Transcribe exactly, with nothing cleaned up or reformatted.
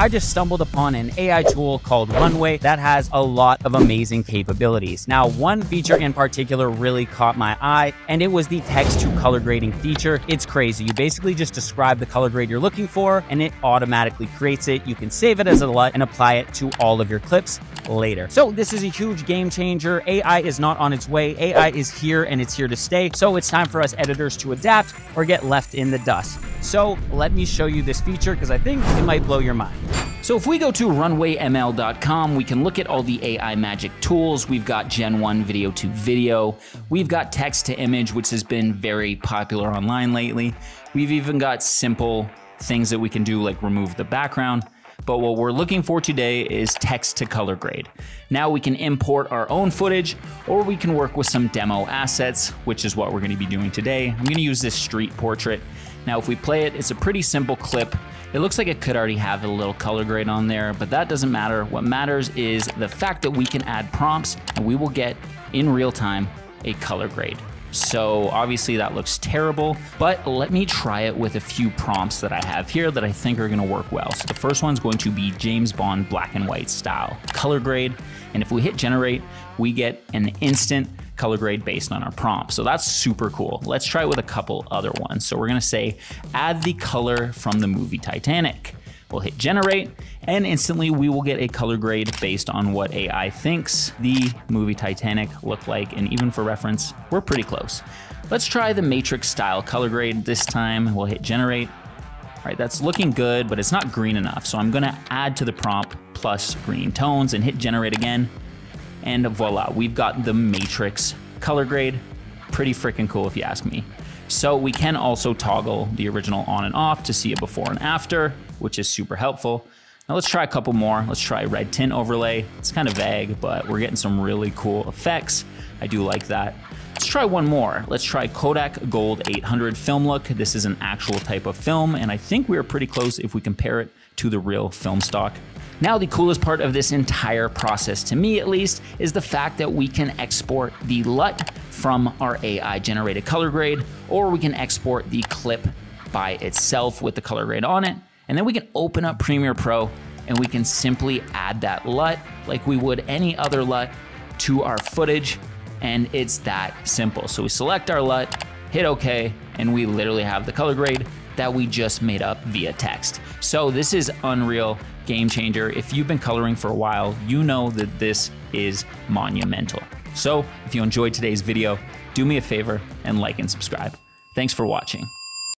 I just stumbled upon an A I tool called Runway that has a lot of amazing capabilities. Now, one feature in particular really caught my eye, and it was the text to color grading feature. It's crazy. You basically just describe the color grade you're looking for, and it automatically creates it. You can save it as a L U T and apply it to all of your clips later. So this is a huge game changer. A I is not on its way. A I is here and it's here to stay. So it's time for us editors to adapt or get left in the dust. So let me show you this feature because I think it might blow your mind. So if we go to runway m l dot com, we can look at all the A I magic tools. We've got Gen one video to video. We've got text to image, which has been very popular online lately. We've even got simple things that we can do like remove the background. But what we're looking for today is text to color grade. Now we can import our own footage, or we can work with some demo assets, which is what we're gonna be doing today. I'm gonna use this street portrait. Now, if we play it, it's a pretty simple clip. It looks like it could already have a little color grade on there, but that doesn't matter. What matters is the fact that we can add prompts and we will get, in real time, a color grade. So obviously that looks terrible, but let me try it with a few prompts that I have here that I think are gonna work well. So the first one's going to be James Bond black and white style color grade. And if we hit generate, we get an instant color grade based on our prompt. So that's super cool. Let's try it with a couple other ones. So we're gonna say, add the color from the movie Titanic. We'll hit generate, and instantly we will get a color grade based on what A I thinks the movie Titanic looked like. And even for reference, we're pretty close. Let's try the Matrix style color grade this time. We'll hit generate. All right, that's looking good, but it's not green enough. So I'm gonna add to the prompt plus green tones and hit generate again. And voila, we've got the Matrix color grade. Pretty freaking cool if you ask me. So we can also toggle the original on and off to see a before and after, which is super helpful. Now let's try a couple more. Let's try red tint overlay. It's kind of vague, but we're getting some really cool effects. I do like that. Let's try one more. Let's try Kodak Gold eight hundred film look. This is an actual type of film, and I think we are pretty close if we compare it to the real film stock. Now, the coolest part of this entire process, to me at least, is the fact that we can export the L U T from our A I generated color grade, or we can export the clip by itself with the color grade on it. And then we can open up Premiere Pro and we can simply add that L U T like we would any other L U T to our footage. And it's that simple. So we select our L U T, hit OK, and we literally have the color grade that we just made up via text. So this is unreal, game changer. If you've been coloring for a while, you know that this is monumental. So if you enjoyed today's video, do me a favor and like and subscribe. Thanks for watching.